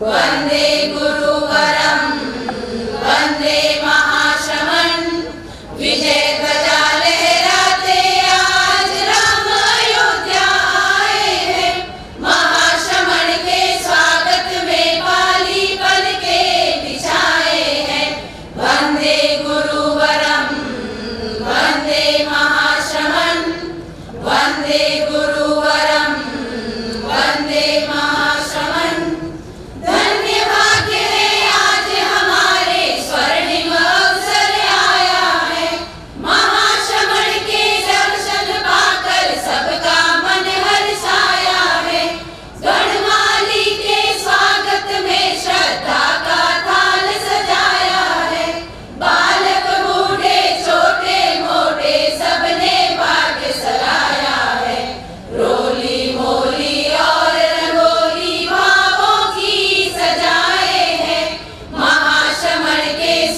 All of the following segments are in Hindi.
तो वंदे गुरुवरम वंदे महाश्रमण विजय ध्वजा लहराते आज राम अयोध्या आए हैं। महाश्रमण के स्वागत में पाली पल के बिछाए हैं। वंदे गुरुवरम वंदे महाश्रमण वंदे गुरुवरम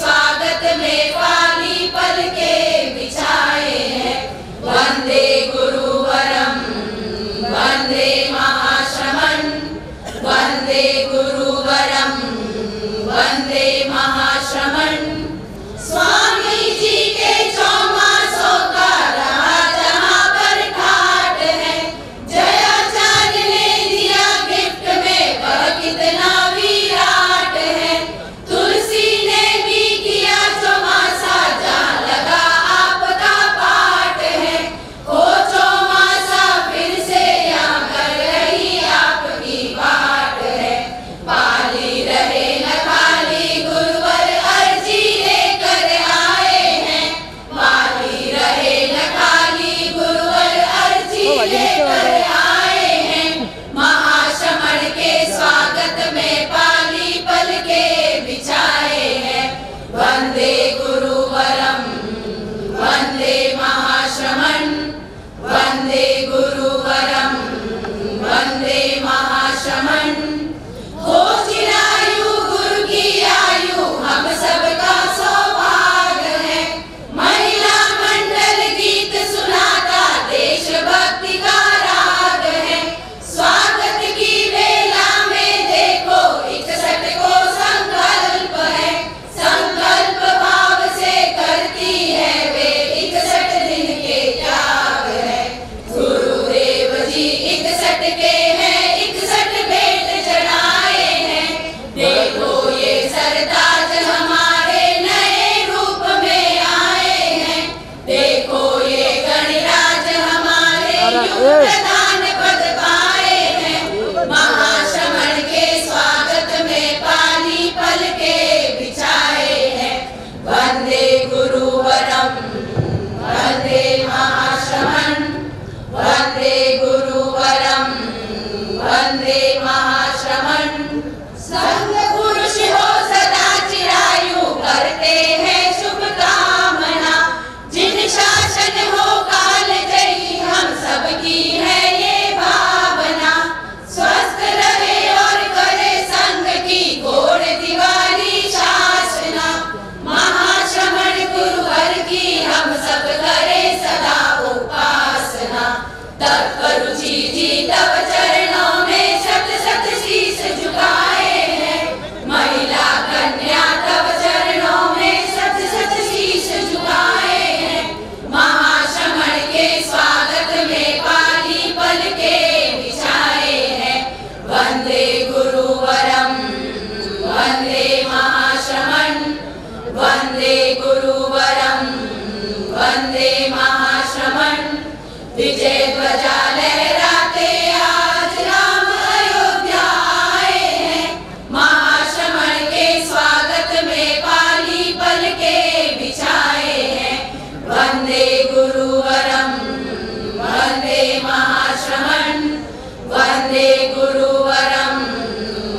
वंदे गुरुवरम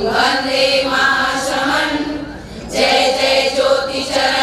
वंदे महाश्रमण जय जय ज्योति।